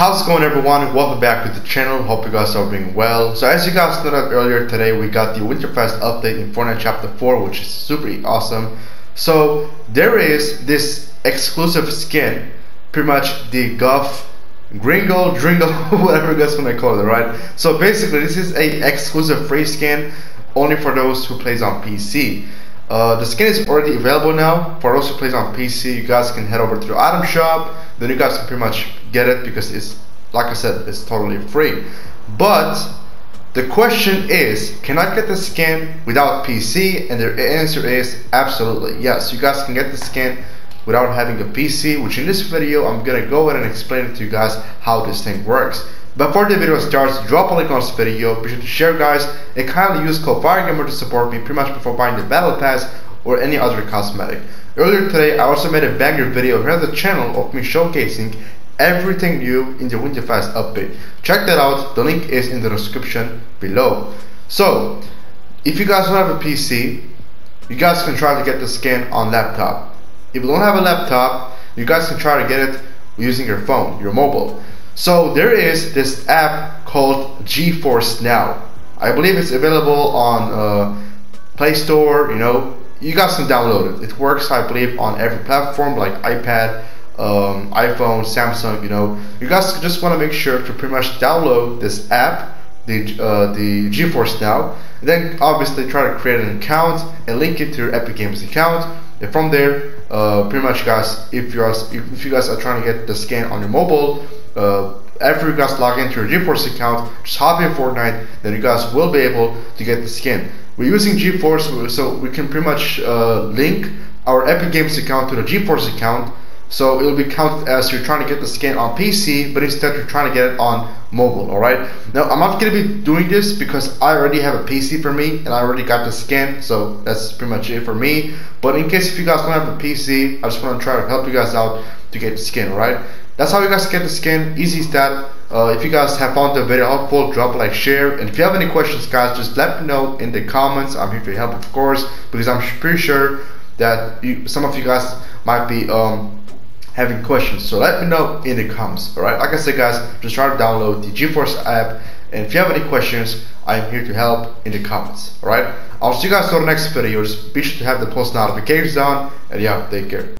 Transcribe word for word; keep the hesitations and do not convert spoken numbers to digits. How's it going, everyone? Welcome back to the channel. Hope you guys are doing well. So as you guys noted earlier today, we got the Winterfest update in Fortnite Chapter four, which is super awesome. So there is this exclusive skin, pretty much the Guff Gringle, Dringle, whatever you guys want to call it, right? So basically this is a exclusive free skin only for those who plays on P C. Uh, the skin is already available now. For those who plays on P C, you guys can head over to the item shop, then you guys can pretty much get it because it's, like I said, it's totally free. But the question is, can I get the skin without P C? And the answer is absolutely yes. You guys can get the skin without having a P C, which in this video I'm gonna go ahead and explain it to you guys how this thing works. Before the video starts, drop a like on this video, be sure to share, guys, and kindly use code FireGamer to support me pretty much before buying the battle pass or any other cosmetic. Earlier today I also made a banger video here on the channel of me showcasing everything new in the Winterfest update. Check that out, the link is in the description below. So if you guys don't have a P C, you guys can try to get the skin on laptop. If you don't have a laptop, you guys can try to get it using your phone, your mobile. So there is this app called GeForce Now. I believe it's available on uh, Play Store, you know, you guys can download it. It works, I believe, on every platform like iPad, um, iPhone, Samsung, you know. You guys just want to make sure to pretty much download this app, the, uh, the GeForce Now, and then obviously try to create an account and link it to your Epic Games account. And from there, uh, pretty much, guys, if you, are, if you guys are trying to get the skin on your mobile, uh, after you guys log into your GeForce account, just hop in Fortnite, then you guys will be able to get the skin. We're using GeForce, so we can pretty much uh, link our Epic Games account to the GeForce account, so it'll be counted as you're trying to get the skin on P C, but instead you're trying to get it on mobile. Alright, now I'm not going to be doing this because I already have a P C for me and I already got the skin, so that's pretty much it for me. But in case if you guys don't have a P C, I just want to try to help you guys out to get the skin. Alright, that's how you guys get the skin, easy as that. Uh, if you guys have found the video helpful, drop a like, share, and if you have any questions, guys, just let me know in the comments. I'm here for your help, of course, because I'm pretty sure that you, some of you guys might be um, having questions, so let me know in the comments. Alright, like I said, guys, just try to download the GeForce app, and if you have any questions, I'm here to help in the comments. Alright, I'll see you guys for the next video. Just be sure to have the post notifications on, and yeah, take care.